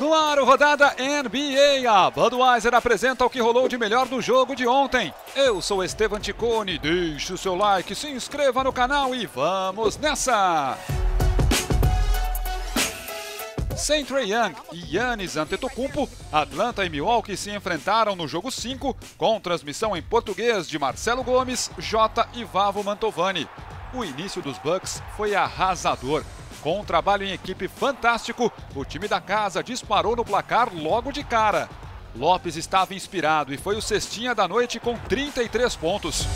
No ar, o Rodada NBA. A Budweiser apresenta o que rolou de melhor do jogo de ontem. Eu sou Estevam Ticone, deixe o seu like, se inscreva no canal e vamos nessa! Sem Trae Young e Giannis Antetokounmpo, Atlanta e Milwaukee se enfrentaram no jogo 5, com transmissão em português de Marcelo Gomes, Jota e Vavo Mantovani. O início dos Bucks foi arrasador. Com um trabalho em equipe fantástico, o time da casa disparou no placar logo de cara. Lopez estava inspirado e foi o cestinha da noite com 33 pontos.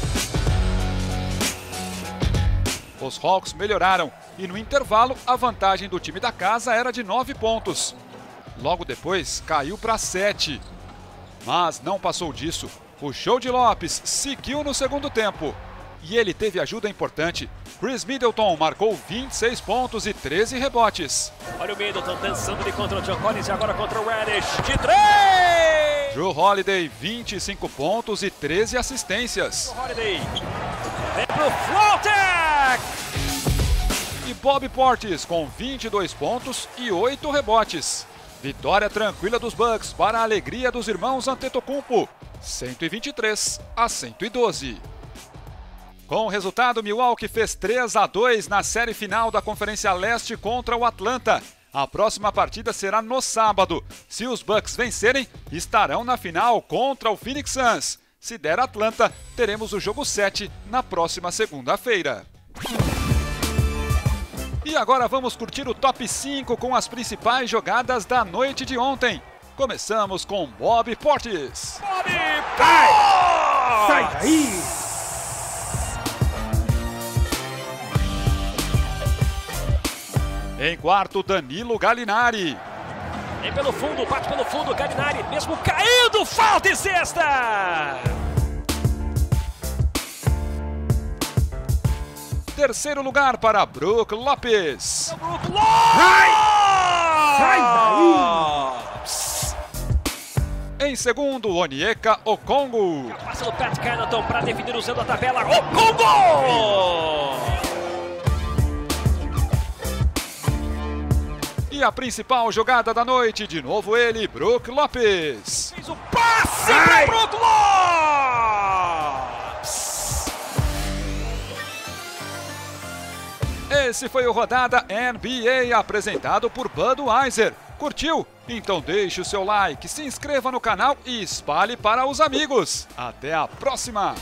Os Hawks melhoraram e no intervalo a vantagem do time da casa era de 9 pontos. Logo depois caiu para 7. Mas não passou disso. O show de Lopez seguiu no segundo tempo. E ele teve ajuda importante. Chris Middleton marcou 26 pontos e 13 rebotes. Olha o Middleton dançando de contra o John Collins e agora contra o Reddish. De 3! Jrue Holiday, 25 pontos e 13 assistências. Jrue Holiday vem pro floater! E Bobby Portis com 22 pontos e 8 rebotes. Vitória tranquila dos Bucks para a alegria dos irmãos Antetokounmpo. 123 a 112. Com o resultado, Milwaukee fez 3-2 na série final da Conferência Leste contra o Atlanta. A próxima partida será no sábado. Se os Bucks vencerem, estarão na final contra o Phoenix Suns. Se der Atlanta, teremos o jogo 7 na próxima segunda-feira. E agora vamos curtir o Top 5 com as principais jogadas da noite de ontem. Começamos com Bobby Portis. Bobby Portis! Sai daí! Em quarto, Danilo Gallinari. Vem pelo fundo, bate pelo fundo, Gallinari, mesmo caindo, falta e cesta! Terceiro lugar para Brook Lopez. É Brook Lopez! Sai daí! Em segundo, Onyeka Okongwu. Passa do Pat Canaton para definir usando a tabela. Okongwu! E a principal jogada da noite, de novo ele, Brook Lopez. Fez o passe para Brook Lopez! Esse foi o Rodada NBA apresentado por Budweiser. Curtiu? Então deixe o seu like, se inscreva no canal e espalhe para os amigos. Até a próxima!